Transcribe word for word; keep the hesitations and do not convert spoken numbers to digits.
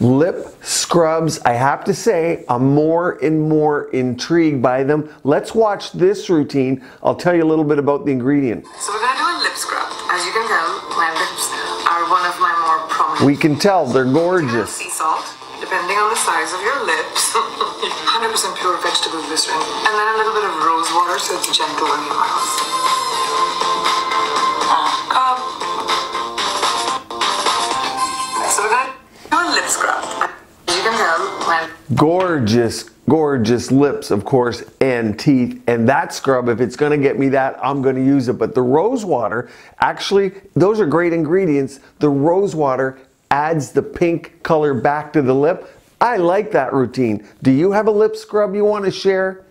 lip scrubs, I have to say, I'm more and more intrigued by them. Let's watch this routine. I'll tell you a little bit about the ingredient. So we're gonna do a lip scrub. As you can tell, my lips are one of my more prominent. We can tell, they're gorgeous. Sea salt, depending on the size of your lips. one hundred percent pure vegetable glycerin. And then a little bit of rose water, so it's gentle on your mouth. Gorgeous, gorgeous lips, of course, and teeth. And that scrub, if it's going to get me that, I'm going to use it. But the rose water, actually, those are great ingredients. The rose water adds the pink color back to the lip. I like that routine. Do you have a lip scrub you want to share?